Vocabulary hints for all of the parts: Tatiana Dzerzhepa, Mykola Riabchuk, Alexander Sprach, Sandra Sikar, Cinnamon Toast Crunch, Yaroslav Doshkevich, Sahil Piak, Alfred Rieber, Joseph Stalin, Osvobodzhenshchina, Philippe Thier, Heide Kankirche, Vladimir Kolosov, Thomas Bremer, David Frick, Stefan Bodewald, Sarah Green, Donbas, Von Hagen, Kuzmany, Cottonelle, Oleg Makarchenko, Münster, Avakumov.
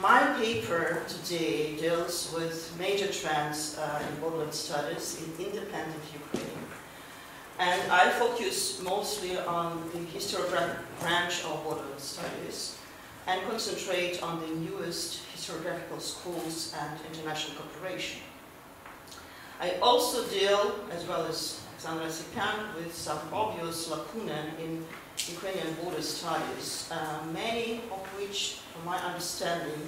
My paper today deals with major trends in World studies in independent Ukraine. And I focus mostly on the historiographic branch of World studies and concentrate on the newest historiographical schools and international cooperation. I also deal, as well as Sandra Sikan, with some obvious lacunae in Ukrainian border studies, many of which, from my understanding,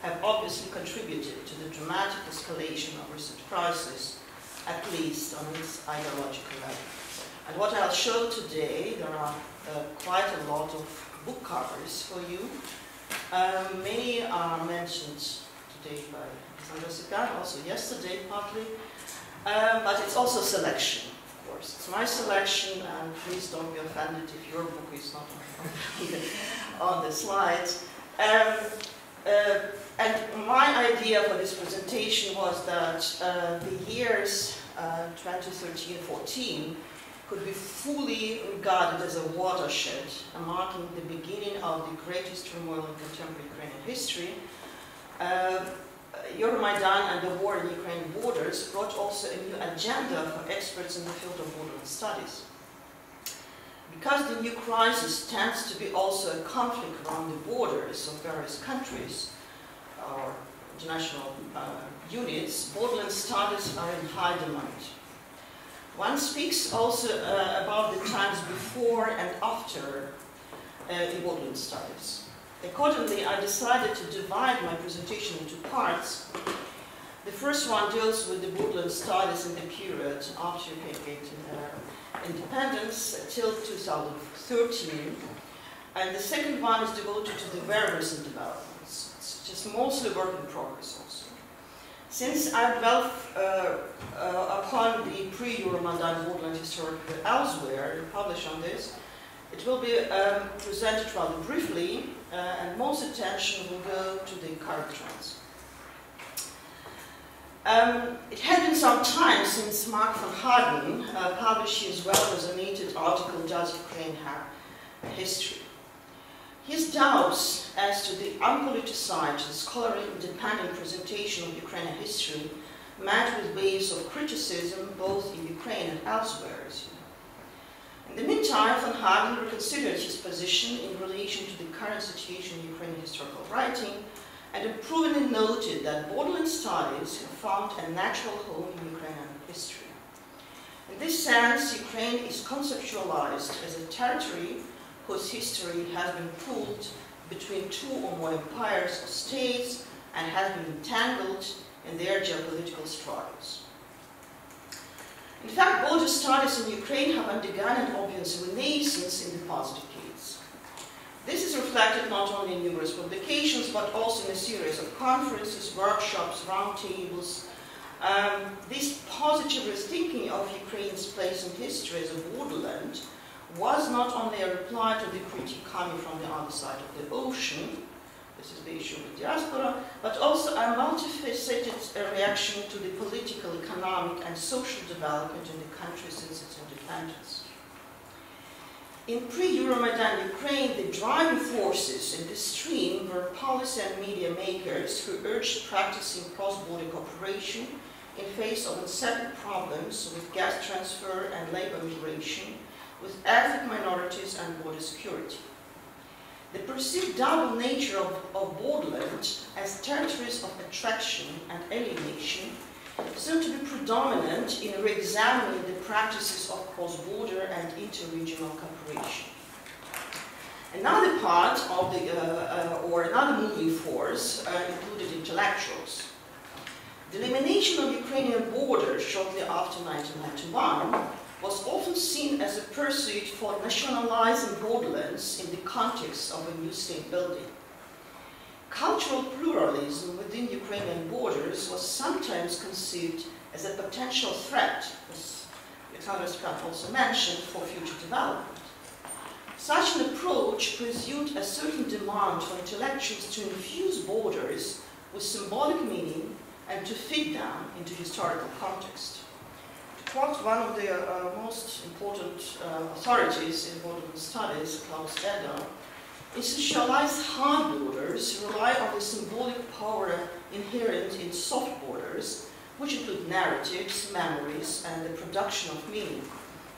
have obviously contributed to the dramatic escalation of recent crisis, at least on its ideological level. And what I'll show today, there are quite a lot of book covers for you. Many are mentioned today by Sandra Sikar, also yesterday partly, but it's also selection. It's my selection, and please don't be offended if your book is not on the slides. And my idea for this presentation was that the years 2013-14 could be fully regarded as a watershed, marking the beginning of the greatest turmoil in contemporary Ukrainian history. Euromaidan and the war in Ukraine borders brought also a new agenda for experts in the field of border studies. Because the new crisis tends to be also a conflict around the borders of various countries or international units, borderland studies are in high demand. One speaks also about the times before and after the borderland studies. Accordingly, I decided to divide my presentation into parts. The first one deals with the borderland studies in the period after independence till 2013, and the second one is devoted to the very recent developments. It's just mostly work in progress also. Since I dwelt upon the pre-Euromaidan borderland historical elsewhere, and published on this, it will be presented rather briefly, and most attention will go to the current trends. It had been some time since Mark van Harden published his well-resonated article, "Does Ukraine Have a History?" His doubts as to the unpoliticized, scholarly, independent presentation of Ukrainian history met with waves of criticism both in Ukraine and elsewhere. In the meantime, Von Hagen reconsidered his position in relation to the current situation in Ukrainian historical writing and approvingly noted that borderland studies have found a natural home in Ukrainian history. In this sense, Ukraine is conceptualized as a territory whose history has been pulled between two or more empires or states and has been entangled in their geopolitical struggles. In fact, border studies in Ukraine have undergone an obvious renaissance in the past decades. This is reflected not only in numerous publications, but also in a series of conferences, workshops, roundtables. This positive rethinking of Ukraine's place in history as a borderland was not only a reply to the critique coming from the other side of the ocean, this is the issue of the diaspora, but also a multifaceted reaction to the political, economic, and social development in the country since its independence. In pre-Euromaidan Ukraine, the driving forces in the stream were policy and media makers who urged practicing cross-border cooperation in face of inseparable problems with gas transfer and labor migration, with ethnic minorities and border security. The perceived double nature of borderland as territories of attraction and alienation seem to be predominant in re-examining the practices of cross-border and inter-regional cooperation. Another part of the, another moving force included intellectuals. The elimination of Ukrainian border shortly after 1991 was often seen as a pursuit for nationalizing borderlands in the context of a new state building. Cultural pluralism within Ukrainian borders was sometimes conceived as a potential threat, as Alexander Sprach also mentioned, for future development. Such an approach pursued a certain demand for intellectuals to infuse borders with symbolic meaning and to fit them into historical context. One of the most important authorities in borderland studies, Klaus Eder, Institutionalized hard borders rely on the symbolic power inherent in soft borders, which include narratives, memories, and the production of meaning.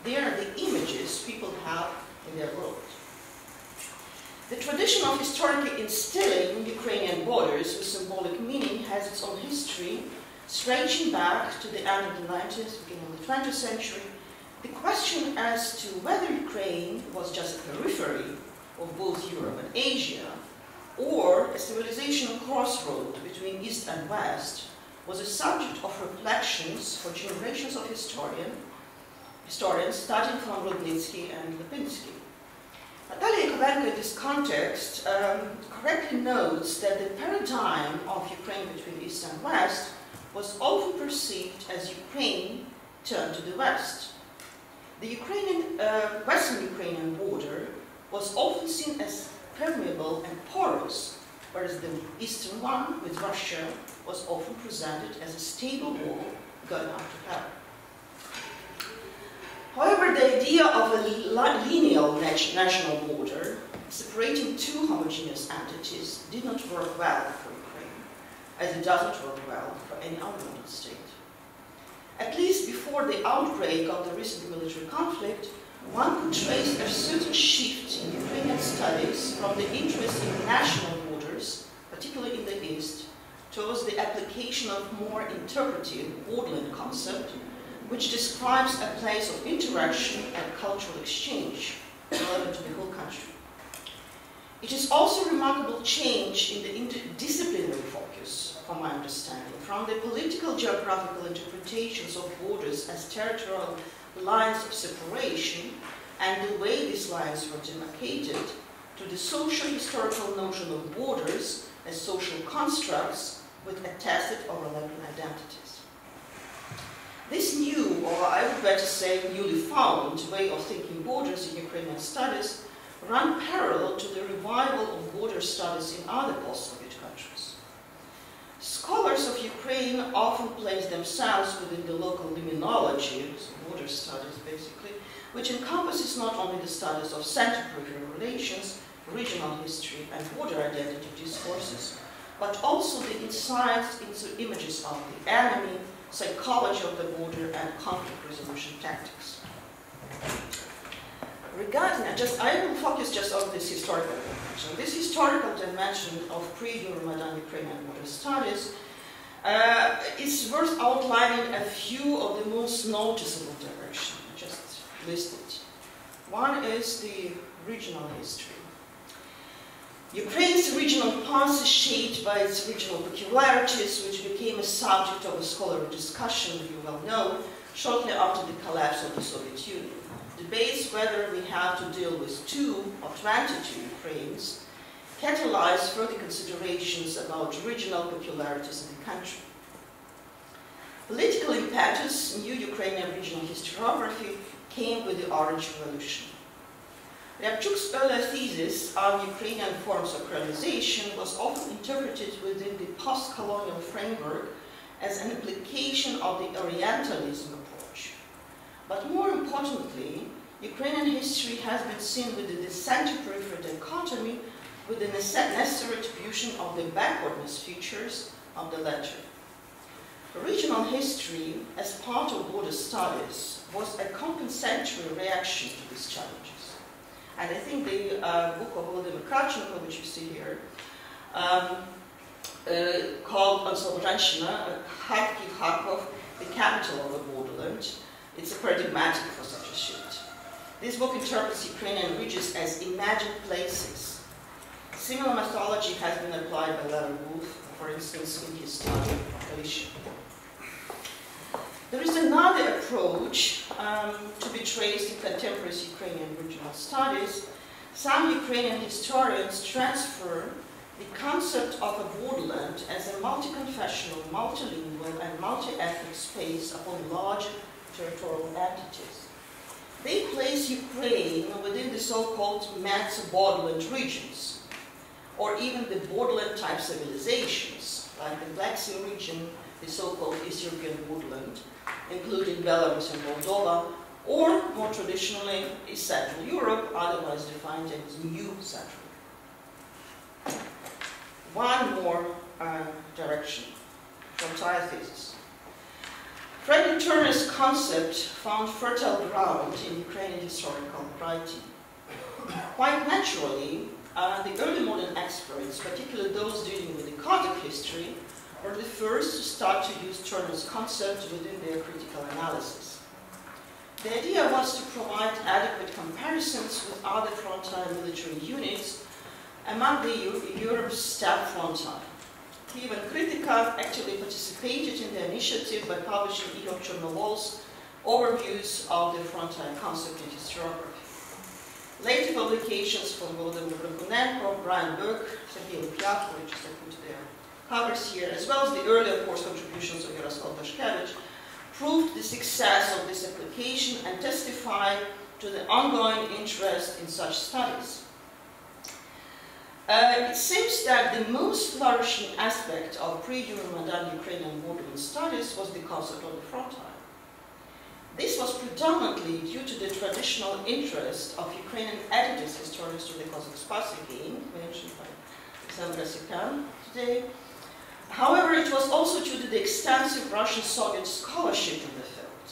They are the images people have in their world. The tradition of historically instilling Ukrainian borders with symbolic meaning has its own history, stretching back to the end of the 19th, beginning of the 20th century. The question as to whether Ukraine was just a periphery of both Europe and Asia, or a civilizational crossroad between East and West, was a subject of reflections for generations of historians, starting from Rudnitsky and Lipinski. Natalia Kovenko, in this context, correctly notes that the paradigm of Ukraine between East and West was often perceived as Ukraine turned to the West. The Ukrainian, Western Ukrainian border was often seen as permeable and porous, whereas the eastern one, with Russia, was often presented as a stable wall going up to hell. However, the idea of a lineal national border, separating two homogeneous entities, did not work well for Ukraine, as it doesn't work well for any other state. At least before the outbreak of the recent military conflict, one could trace a certain shift in Ukrainian studies from the interest in national borders, particularly in the East, towards the application of more interpretive borderland concept, which describes a place of interaction and cultural exchange relevant to the whole country. It is also a remarkable change in the interdisciplinary focus, from my understanding, from the political geographical interpretations of borders as territorial lines of separation and the way these lines were demarcated to the social historical notion of borders as social constructs with attested overlapping identities. This new, or I would better say newly found, way of thinking borders in Ukrainian studies ran parallel to the revival of border studies in other post-Soviet countries. Scholars of Ukraine often place themselves within the local liminology, border studies basically, which encompasses not only the studies of center-peripheral relations, regional history, and border identity discourses, but also the insights into images of the enemy, psychology of the border, and conflict resolution tactics. Regarding, I will focus just on this historical dimension. This historical dimension of pre-Euromaidan Ukrainian border studies is worth outlining a few of the most noticeable directions just listed. One is the regional history. Ukraine's regional past is shaped by its regional peculiarities, which became a subject of a scholarly discussion, you well know, shortly after the collapse of the Soviet Union. Debates whether we have to deal with 2 or 22 Ukraines catalyzed further considerations about regional peculiarities in the country. Political impetus, new Ukrainian regional historiography came with the Orange Revolution. Riabchuk's earlier thesis on Ukrainian forms of colonization was often interpreted within the post-colonial framework as an implication of the Orientalism approach. But more importantly, Ukrainian history has been seen within the center-periphery dichotomy with the necessary attribution of the backwardness features of the latter. Regional history, as part of border studies, was a compensatory reaction to these challenges. And I think the book of Oleg Makarchenko, which you see here, called Osvobodzhenshchina, Kharkiv, Kharkov, the capital of the borderland, it's a paradigmatic for such a shift. This book interprets Ukrainian regions as imagined places. Similar methodology has been applied by Larry Wolf, for instance, in his study of Galicia. There is another approach to be traced in contemporary Ukrainian regional studies. Some Ukrainian historians transfer the concept of a borderland as a multi-confessional, multilingual, and multi-ethnic space upon large territorial entities. They place Ukraine within the so-called mezzo-borderland regions, or even the borderland-type civilizations, like the Black Sea region, the so-called East European borderland, including Belarus and Moldova, or more traditionally, East Central Europe, otherwise defined as New Central Europe. one more direction from tire thesis. Franklin Turner's concept found fertile ground in Ukrainian historical writing. Quite naturally, the early modern experts, particularly those dealing with Celtic history, were the first to start to use Turner's concept within their critical analysis. The idea was to provide adequate comparisons with other frontier military units among Europe's staff frontier. Kiev and Krytnikov actively participated in the initiative by publishing Igor Chernovol's overviews of the frontier concept in historiography. Later publications from Golden Rubunenko, Brian Burke, Sahil Piak, which is put their covers here, as well as the earlier, of course, contributions of Yaroslav Doshkevich, proved the success of this application and testified to the ongoing interest in such studies. It seems that the most flourishing aspect of pre-modern Ukrainian modern studies was the concept of the frontier. This was predominantly due to the traditional interest of Ukrainian editors, historians to the Cossack Spasi game, mentioned by Sandra Sikan today. However, it was also due to the extensive Russian-Soviet scholarship in the field.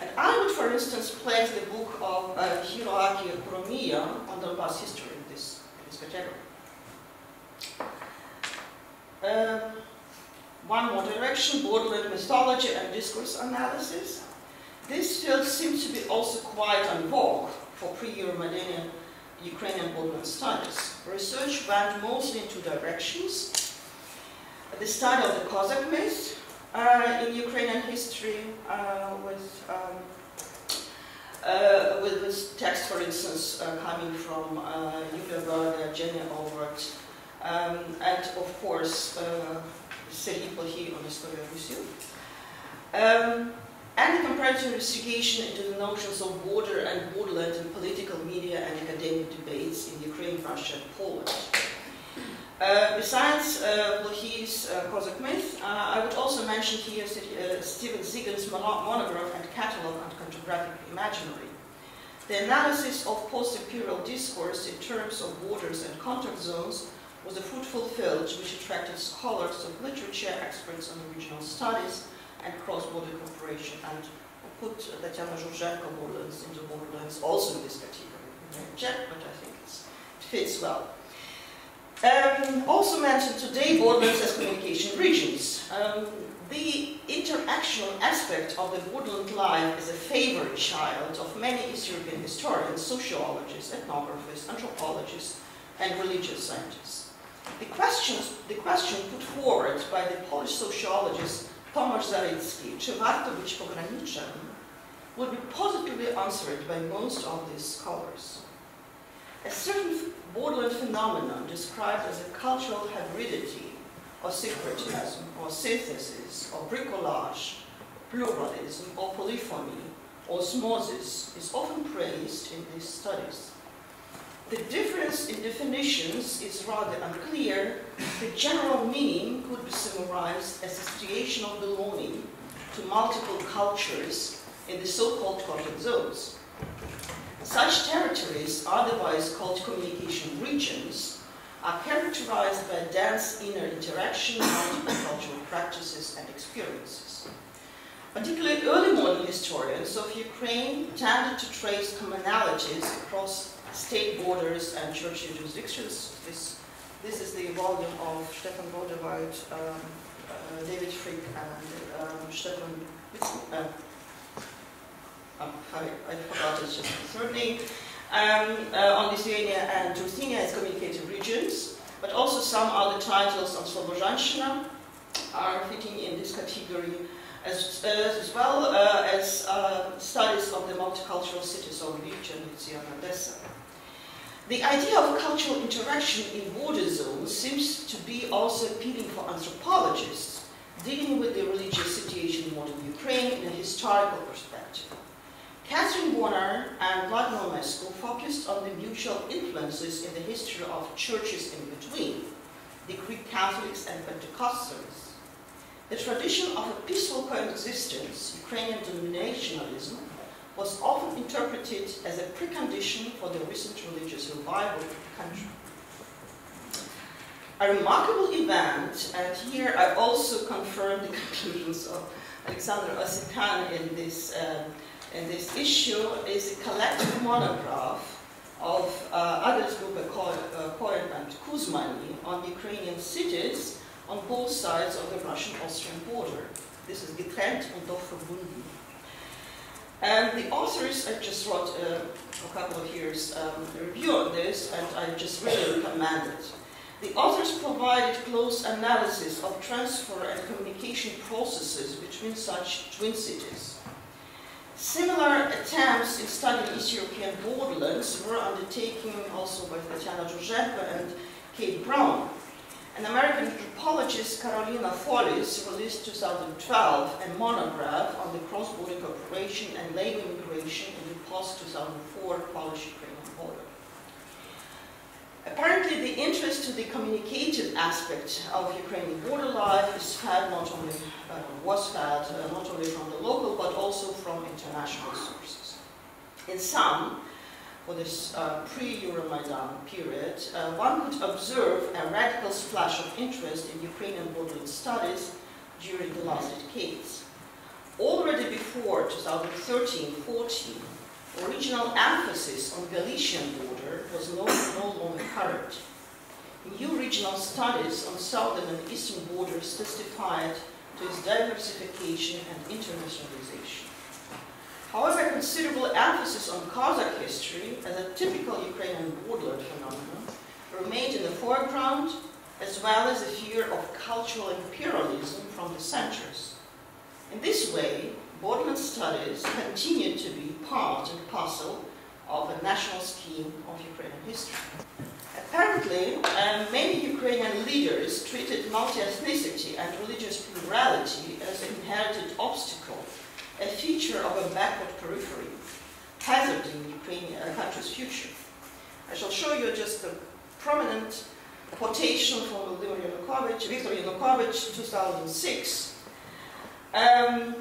And I would, for instance, place the book of Hiroaki Kuromiya on Donbass history in this category. One more direction, borderland mythology and discourse analysis. This field seems to be also quite en vogue for pre-Euromedenian Ukrainian borderland studies. Research went mostly in two directions. The study of the Cossack myth in Ukrainian history with this text, for instance, coming from Jenny Albert, and of course Serhii Plokhii on the story of Russia. And the comparative investigation into the notions of border and borderland in political media and academic debates in Ukraine, Russia, and Poland. Besides Plokhii's Cossack myth, I would also mention here Stephen Zigans' monograph and catalog on cartographic imaginary. The analysis of post-imperial discourse in terms of borders and contact zones was a fruitful field which attracted scholars of literature, experts on regional studies, and cross-border cooperation, and put Tatiana Dzerzhepa borderlands into borderlands also in this category. But I think it fits well. Also mentioned today, borderlands as communication regions. The interactional aspect of the borderland life is a favorite child of many East European historians, sociologists, ethnographers, anthropologists, and religious scientists. The question put forward by the Polish sociologist Tomasz Zawiecki, "Czy warto być pograniczem?" would be positively answered by most of these scholars. A certain borderland phenomenon described as a cultural hybridity, or syncretism, or synthesis, or bricolage, pluralism, or polyphony, or osmosis, is often praised in these studies. The difference in definitions is rather unclear. The general meaning could be summarized as a situation of belonging to multiple cultures in the so-called contact zones. Such territories, otherwise called communication regions, are characterized by dense inner interaction, multiple cultural practices and experiences. Particularly early modern historians of Ukraine tended to trace commonalities across state borders and church jurisdictions. This is the volume of Stefan Bodewald, David Frick, and Stefan I forgot it's just the third name, on Lithuania and Ruthenia as communicative regions, but also some other titles on Slobozhanshina are fitting in this category, as well as studies of the multicultural cities of Lviv, and Odessa. The idea of cultural interaction in border zones seems to be also appealing for anthropologists dealing with the religious situation in modern Ukraine in a historical perspective. Catherine Warner and Vladimir Mesko focused on the mutual influences in the history of churches in between, the Greek Catholics and Pentecostals. The tradition of a peaceful coexistence, Ukrainian dominationalism, was often interpreted as a precondition for the recent religious revival of the country. a remarkable event, and here I also confirm the conclusions of Alexander Osipan in this issue, is a collective monograph of others who were called Kuzmany on Ukrainian cities on both sides of the Russian-Austrian border. This is Getrennt und doch verbunden. And the authors, I just wrote a couple of years a review on this, and I just really recommend it. The authors provided close analysis of transfer and communication processes between such twin cities. Similar attempts in studying East European borderlands were undertaken also by Tatiana Dzerzhepa and Kate Brown. An American anthropologist, Carolina Follis, released 2012 a monograph on the cross-border cooperation and labor migration in the post-2004 Polish-Ukrainian border. Apparently, the interest to the communicative aspect of Ukrainian border life is fed not only, was fed not only from the local, but also from international sources. In sum, for this pre-Euromaidan period, one could observe a radical splash of interest in Ukrainian borderland studies during the last decades. Already before 2013-14, original emphasis on Galician border was no longer current. New regional studies on southern and eastern borders testified to its diversification and internationalization. However, considerable emphasis on Kazakh history as a typical Ukrainian borderland phenomenon remained in the foreground, as well as the fear of cultural imperialism from the centers. In this way, borderland studies continue to be part and parcel of a national scheme of Ukrainian history. Apparently, many Ukrainian leaders treated multi-ethnicity and religious plurality as an inherited obstacle, a feature of a backward periphery, hazarding the Ukrainian country's future. I shall show you just a prominent quotation from Viktor Yanukovych, 2006,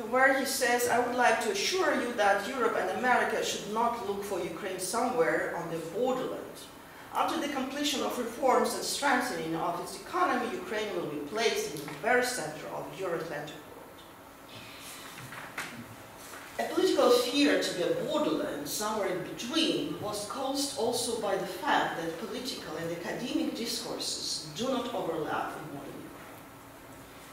where he says, "I would like to assure you that Europe and America should not look for Ukraine somewhere on the borderland. After the completion of reforms and strengthening of its economy, Ukraine will be placed in the very center of Euro-Atlantic world." A political fear to be a borderland somewhere in between was caused also by the fact that political and academic discourses do not overlap in modern Ukraine.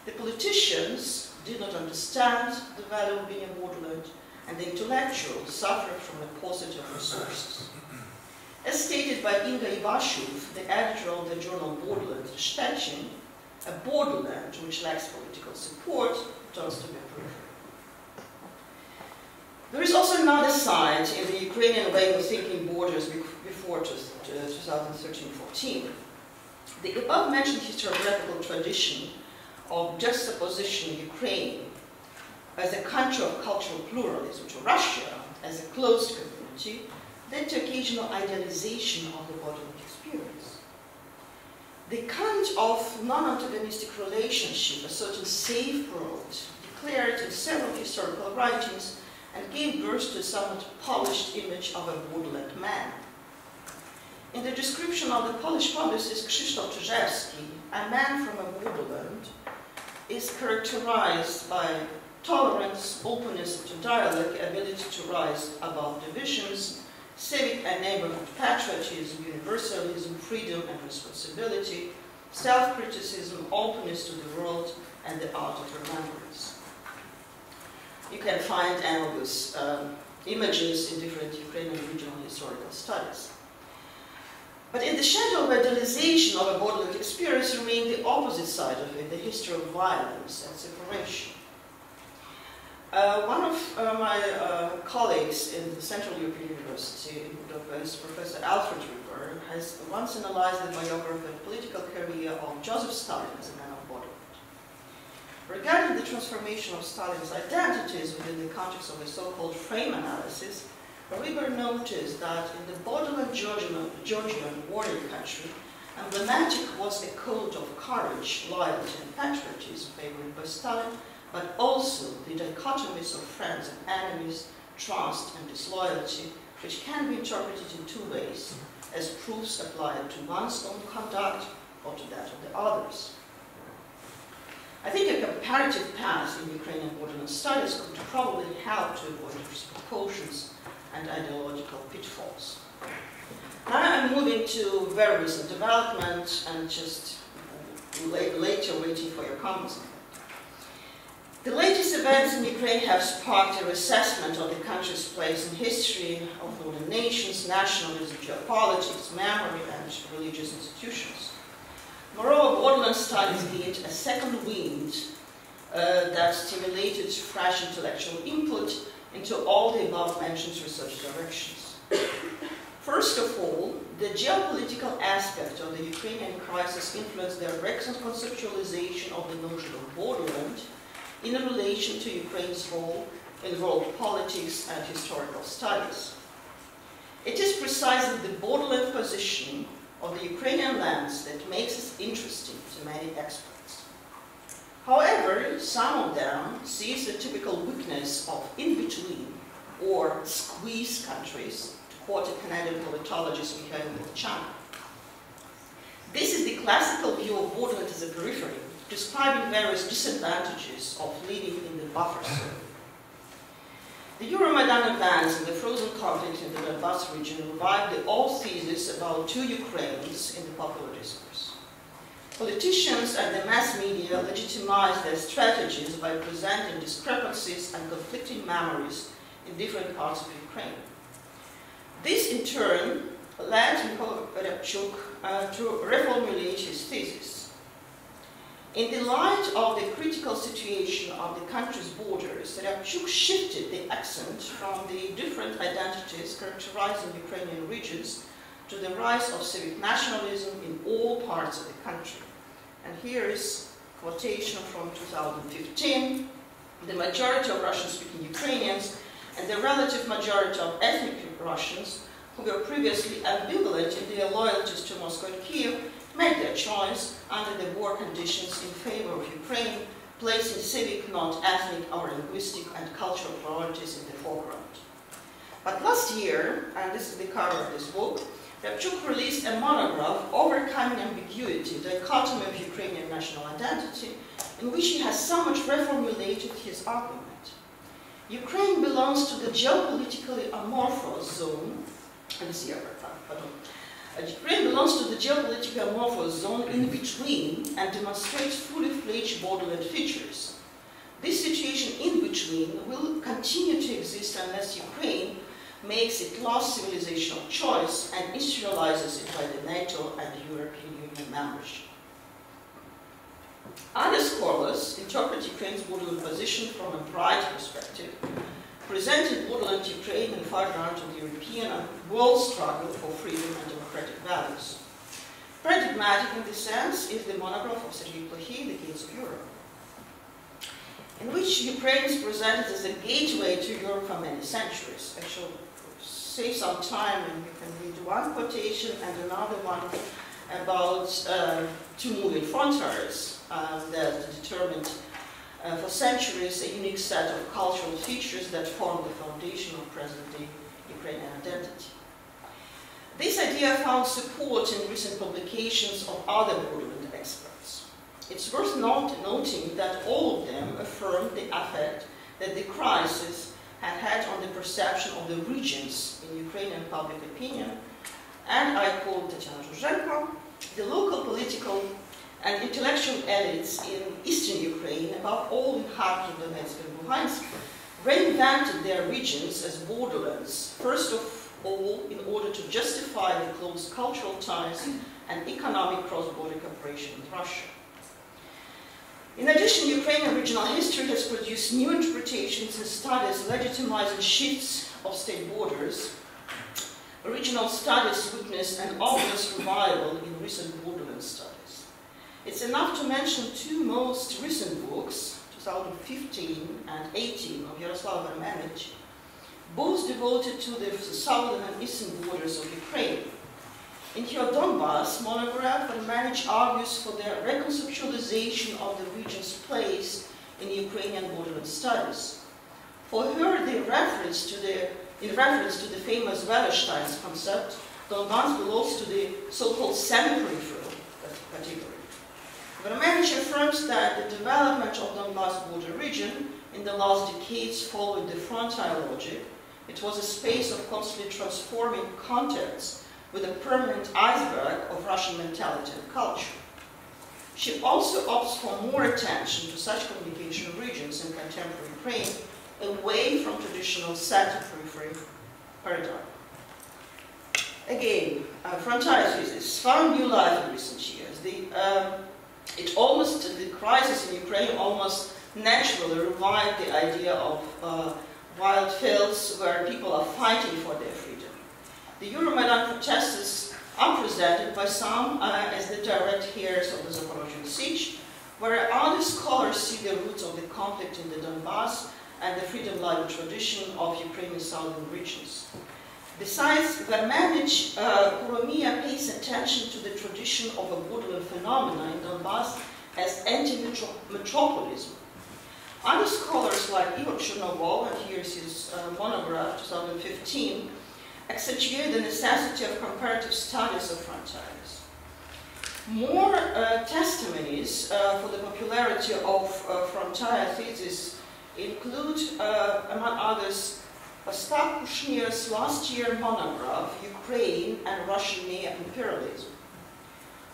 The politicians did not understand the value of being a borderland, and the intellectuals suffered from a paucity of resources. As stated by Inga Ivashuk, the editor of the journal Borderland Stettin, a borderland which lacks political support turns to be a periphery. There is also another side in the Ukrainian way of thinking borders before 2013-14. The above-mentioned historiographical tradition of juxtaposition Ukraine as a country of cultural pluralism to Russia as a closed community led to occasional idealization of the borderland experience. The kind of non-antagonistic relationship, a certain safe world, declared in several historical writings and gave birth to a somewhat polished image of a borderland man. In the description of the Polish publicist Krzysztof Czyżewski, a man from a borderland is characterized by tolerance, openness to dialogue, ability to rise above divisions, civic and neighborhood patriotism, universalism, freedom and responsibility, self-criticism, openness to the world, and the art of remembrance. You can find analogous images in different Ukrainian regional historical studies. But in the shadow of idealization of a borderland experience remained the opposite side of it, the history of violence and separation. One of my colleagues in the Central European University in Budapest, Professor Alfred Rieber, has once analyzed the biography and political career of Joseph Stalin as a man of borderland. Regarding the transformation of Stalin's identities within the context of a so-called frame analysis, Rieber noticed that in the borderland Georgian warrior country, emblematic was a code of courage, loyalty, and patriotism favored by Stalin, but also the dichotomies of friends and enemies, trust and disloyalty, which can be interpreted in two ways, as proofs applied to one's own conduct or to that of the others. I think a comparative past in Ukrainian Ordinance studies could probably help to avoid misproportions and ideological pitfalls. Now I'm moving to very recent development and just later waiting for your comments. The latest events in Ukraine have sparked a reassessment of the country's place in history of modern nations, nationalism, geopolitics, memory, and religious institutions. Moreover, borderland studies gained a second wind that stimulated fresh intellectual input into all the above-mentioned research directions. First of all, the geopolitical aspect of the Ukrainian crisis influenced the recent conceptualization of the notion of borderland in relation to Ukraine's role in world politics and historical studies. It is precisely the borderland positioning of the Ukrainian lands that makes it interesting to many experts. However, some of them see the typical weakness of in-between or squeeze countries, to quote a Canadian politologist Mikhail Milchan. This is the classical view of borderland as a periphery, describing various disadvantages of living in the buffer zone. The Euromaidan events and the frozen conflict in the Donbas region revived the old thesis about two Ukraines in the popular discourse. Politicians and the mass media legitimized their strategies by presenting discrepancies and conflicting memories in different parts of Ukraine. This, in turn, led Mykola Riabchuk to reformulate his thesis. In the light of the critical situation of the country's borders, Riabchuk shifted the accent from the different identities characterizing Ukrainian regions to the rise of civic nationalism in all parts of the country. And here is a quotation from 2015. The majority of Russian-speaking Ukrainians and the relative majority of ethnic Russians, who were previously ambivalent in their loyalties to Moscow and Kiev, made their choice under the war conditions in favor of Ukraine, placing civic, not ethnic or linguistic and cultural priorities in the foreground. But last year, and this is the cover of this book, Riabchuk released a monograph, Overcoming Ambiguity, the Dichotomy of Ukrainian National Identity, in which he has somewhat reformulated his argument. Ukraine belongs to the geopolitically amorphous zone, and this year, pardon, Ukraine belongs to the geopolitical amorphous zone in between and demonstrates fully fledged borderland features. This situation in between will continue to exist unless Ukraine makes its last civilizational choice and institutionalizes it by the NATO and European Union membership. Other scholars interpret Ukraine's borderland position from a bright perspective, presented borderland Ukraine in the foreground of the European and world struggle for freedom and democratic values. Paradigmatic in this sense is the monograph of Serhii Plokhii, The Gates of Europe, in which Ukraine is presented as a gateway to Europe for many centuries. I shall save some time and you can read one quotation and another one about two moving frontiers that determined for centuries, a unique set of cultural features that form the foundation of present-day Ukrainian identity. This idea found support in recent publications of other borderland experts. It's worth noting that all of them affirmed the effect that the crisis had had on the perception of the regions in Ukrainian public opinion, and I quote Tatiana Dzerzhepa, the local political and intellectual elites in eastern Ukraine, above all in Kharkiv, Donetsk, and Luhansk, reinvented their regions as borderlands, first of all in order to justify the close cultural ties and economic cross-border cooperation with Russia. In addition, Ukrainian regional history has produced new interpretations and studies legitimizing shifts of state borders. Regional studies witnessed an obvious revival in recent borderland studies. It's enough to mention two most recent books, 2015 and 18, of Yaroslav Doshkevich, both devoted to the southern and eastern borders of Ukraine. In her Donbas monograph, Doshkevich argues for the reconceptualization of the region's place in Ukrainian borderland studies. For her, in reference to the famous Wallerstein's concept, Donbas belongs to the so-called semi-peripheral, category. Vonomenovich affirms that the development of Donbass border region in the last decades followed the frontier logic. It was a space of constantly transforming contexts with a permanent iceberg of Russian mentality and culture. She also opts for more attention to such communication regions in contemporary Ukraine, away from traditional set and periphery paradigm. Again, frontier thesis found new life in recent years. The crisis in Ukraine almost naturally revived the idea of wild fields where people are fighting for their freedom. The Euromaidan protesters are presented by some as the direct heirs of the Zaporozhian siege, where other scholars see the roots of the conflict in the Donbass and the freedom-loving tradition of Ukraine's southern regions. Besides, Vermanich, Kuromiya pays attention to the tradition of a borderland phenomena in Donbass as anti-metropolism. Other scholars like Igor Chernovov, and here's his monograph, 2015, accentuate the necessity of comparative studies of frontiers. More testimonies for the popularity of frontier thesis include, among others, Ostap Kushner's last year monograph, Ukraine and Russian Neo-Imperialism.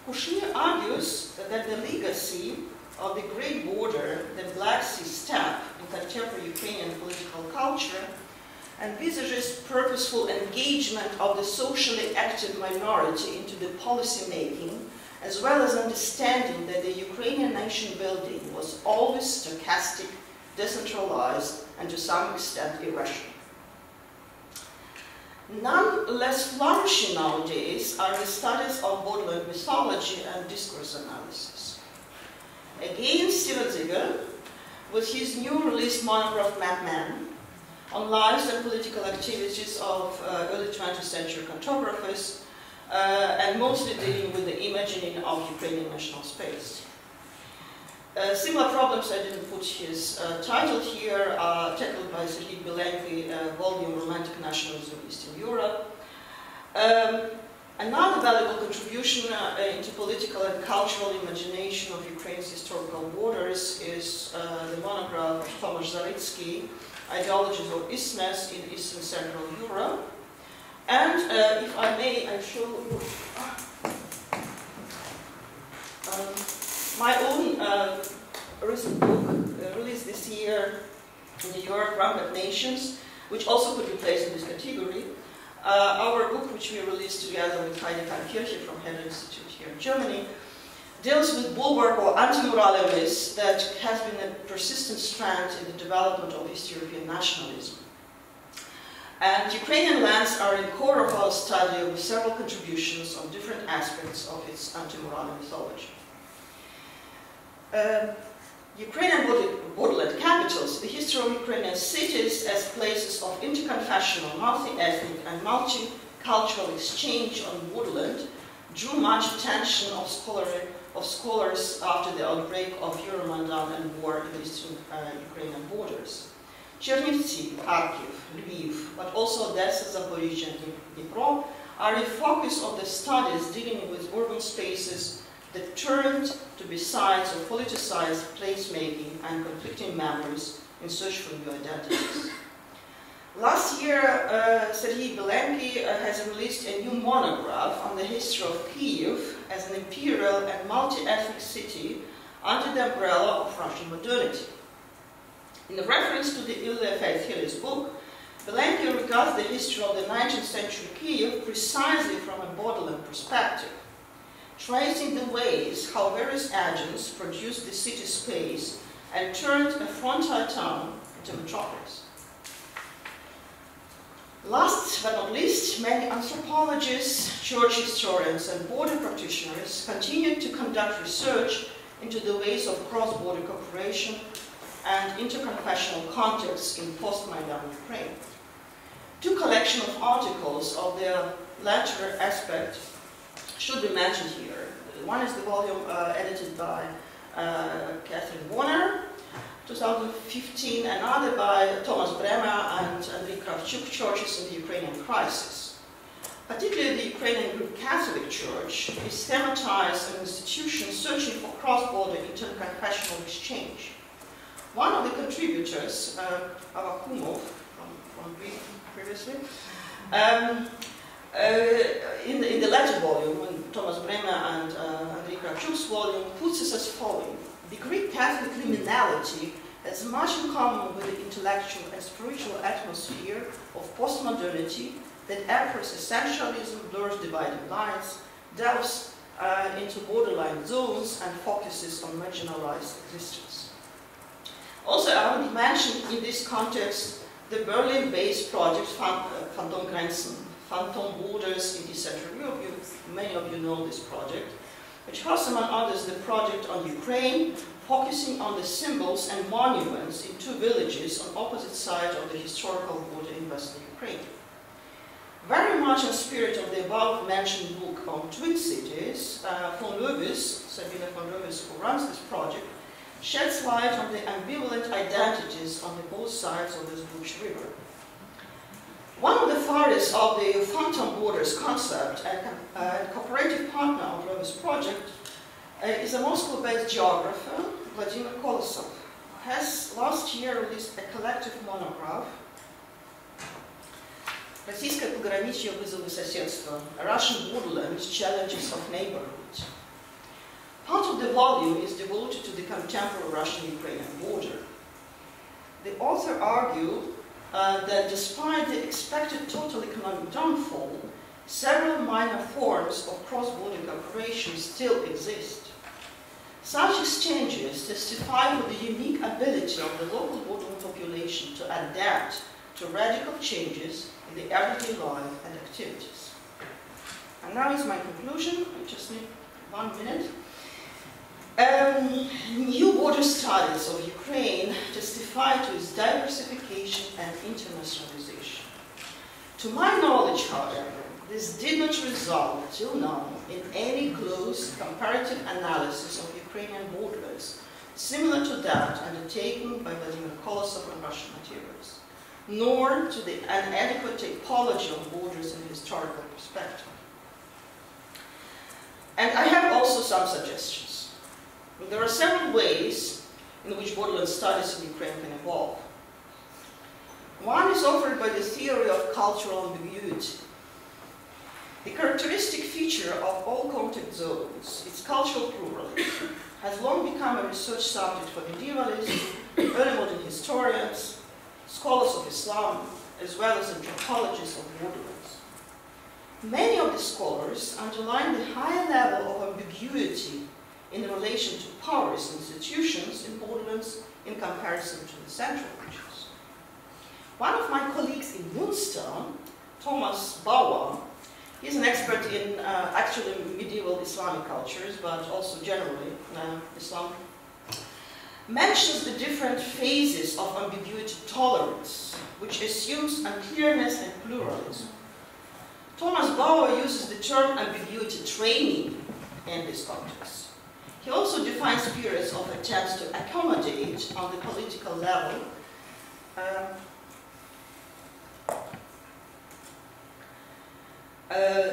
Kushner argues that the legacy of the Great Border, the Black Sea steppe in contemporary Ukrainian political culture, envisages purposeful engagement of the socially active minority into the policy making, as well as understanding that the Ukrainian nation building was always stochastic, decentralized, and to some extent irrational. None less flourishing nowadays are the studies of borderland mythology and discourse analysis. Again, Stephen Zigans, with his new released monograph Madman, on lives and political activities of early 20th century cartographers, and mostly dealing with the imagining of Ukrainian national space. Similar problems, I didn't put his title here, are tackled by Serhii Plokhii, volume Romantic Nationalism in Eastern Europe. Another valuable contribution into political and cultural imagination of Ukraine's historical borders is the monograph of Tomasz Zawiecki, Ideologies of Isthmus in Eastern Central Europe. And if I may, I show you my own recent book released this year in New York, Roundup Nations, which also could be placed in this category. Our book, which we released together with Heide Kankirche from Herder Institute here in Germany, deals with bulwark or anti-muralism that has been a persistent strand in the development of East European nationalism. And Ukrainian lands are in core of our study with several contributions on different aspects of its anti-muralism mythology. Ukrainian borderland capitals, the history of Ukrainian cities as places of interconfessional, multi-ethnic and multicultural exchange on borderland drew much attention of scholars after the outbreak of Euromaidan and war in the eastern Ukrainian borders. Chernivtsi, Kharkiv, Lviv, but also Odessa, Zaporizhzhia, and Dnipro are the focus of the studies dealing with urban spaces that turned to be sites of politicized placemaking and conflicting memories in search for new identities. Last year, Serhii Plokhii has released a new monograph on the history of Kyiv as an imperial and multi-ethnic city under the umbrella of Russian modernity. In reference to the Ilya Feithil's book, Plokhii regards the history of the 19th century Kyiv precisely from a borderland perspective, tracing the ways how various agents produced the city space and turned a frontier town into metropolis. Last but not least, many anthropologists, church historians, and border practitioners continued to conduct research into the ways of cross-border cooperation and interconfessional contexts in post-Maidan Ukraine. Two collections of articles of their latter aspect should be mentioned here. One is the volume edited by Catherine Warner, 2015, another by Thomas Bremer and Andrei Kravchuk, Churches in the Ukrainian Crisis. Particularly the Ukrainian Greek Catholic church to systematize an institution searching for cross-border interconfessional exchange. One of the contributors, Avakumov, from Greece previously, in the latter volume, when Thomas Bremer and Andrei Kravchuk's volume, puts it as following: the Greek Catholic liminality has much in common with the intellectual and spiritual atmosphere of postmodernity that emphasizes essentialism, blurs dividing lines, delves into borderline zones, and focuses on marginalized existence. Also, I would mention in this context the Berlin-based project Phantomgrenzen, Phantom Borders in East Central Europe. Many of you know this project, which has among others the project on Ukraine, focusing on the symbols and monuments in two villages on opposite sides of the historical border in western Ukraine. Very much in the spirit of the above-mentioned book on Twin Cities, von Loewis, Sabine von Loewis, who runs this project, sheds light on the ambivalent identities on the both sides of this Buch River. One of the founders of the Phantom Borders concept and cooperative partner of Loewis project is a Moscow-based geographer, Vladimir Kolosov, who has last year released a collective monograph, Российское пограничье вызовы соседства, Russian borderlands, challenges of neighborhood. Part of the volume is devoted to the contemporary Russian-Ukrainian border. The author argued that despite the expected total economic downfall, several minor forms of cross-border cooperation still exist. Such exchanges testify to the unique ability of the local border population to adapt to radical changes in the everyday life and activities. And now is my conclusion. I just need 1 minute. New border studies of Ukraine testify to its diversification and internationalization. To my knowledge, however, this did not result till now in any close comparative analysis of Ukrainian borders, similar to that undertaken by Vladimir Kolosov on Russian materials, nor to the inadequate typology of borders in historical perspective. And I have also some suggestions. There are several ways in which borderland studies in Ukraine can evolve. One is offered by the theory of cultural ambiguity. The characteristic feature of all contact zones, its cultural plurality, has long become a research subject for medievalists, early modern historians, scholars of Islam, as well as anthropologists of borderlands. Many of the scholars underline the high level of ambiguity in relation to powers and institutions in borderlands in comparison to the central regions. One of my colleagues in Munster, Thomas Bauer, he's an expert in actually medieval Islamic cultures, but also generally Islam, mentions the different phases of ambiguity tolerance, which assumes unclearness and pluralism. Thomas Bauer uses the term ambiguity training in this context. He also defines periods of attempts to accommodate on the political level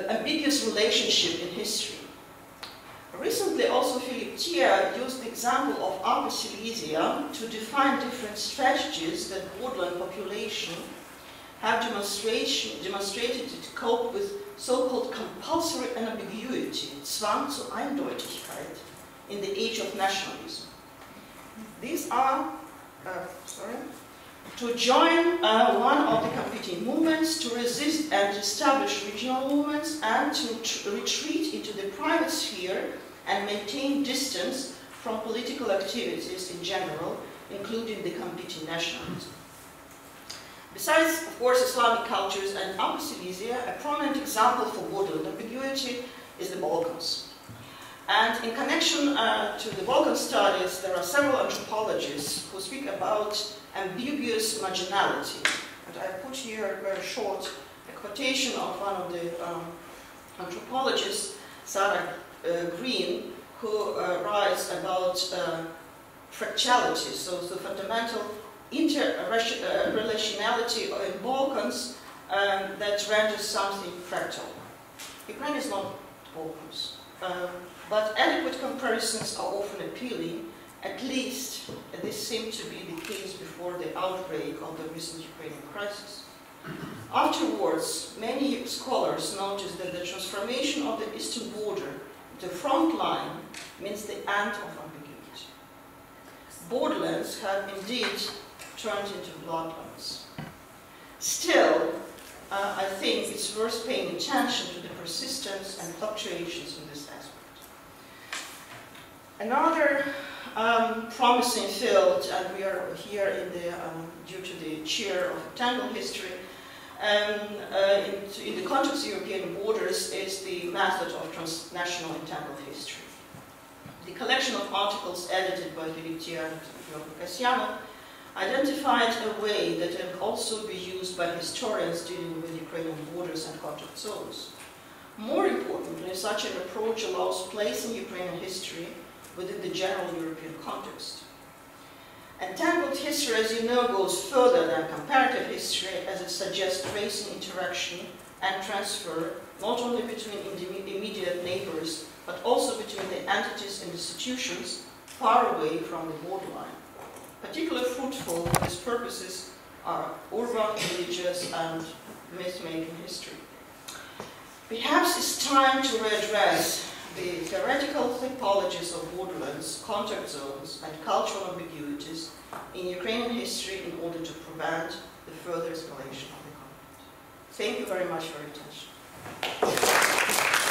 ambiguous relationship in history. Recently, also Philippe Thier used the example of Upper Silesia to define different strategies that borderland population have demonstrated to cope with so-called compulsory ambiguity, Zwang zur Eindeutigkeit, in the age of nationalism. These are, to join one of the competing movements, to resist and establish regional movements, and to retreat into the private sphere and maintain distance from political activities in general, including the competing nationalism. Besides, of course, Islamic cultures and Upper Silesia, a prominent example for borderland ambiguity is the Balkans. And in connection to the Balkan studies, there are several anthropologists who speak about ambiguous marginality. And I put here a very short quotation of one of the anthropologists, Sarah Green, who writes about fractality, so the fundamental interrelationality in Balkans that renders something fractal. Ukraine is not opens. But adequate comparisons are often appealing, at least this seemed to be the case before the outbreak of the recent Ukrainian crisis. Afterwards, many scholars noticed that the transformation of the eastern border to front line means the end of ambiguity. Borderlands have indeed turned into bloodlines. Still, I think it's worth paying attention to the persistence and fluctuations in this aspect. Another promising field, and we are here in the, due to the chair of Tangle history, in the context of European borders, is the method of transnational entangled history. The collection of articles edited by Hiroaki Kuromiya identified a way that can also be used by historians dealing with Ukrainian borders and contact zones. More importantly, such an approach allows placing Ukrainian history within the general European context. Entangled history, as you know, goes further than comparative history, as it suggests tracing interaction and transfer not only between immediate neighbors, but also between the entities and institutions far away from the borderline. Particularly fruitful for these purposes are urban, religious, and myth-making history. Perhaps it's time to readdress the theoretical typologies of borderlands, contact zones, and cultural ambiguities in Ukrainian history in order to prevent the further escalation of the conflict. Thank you very much for your attention.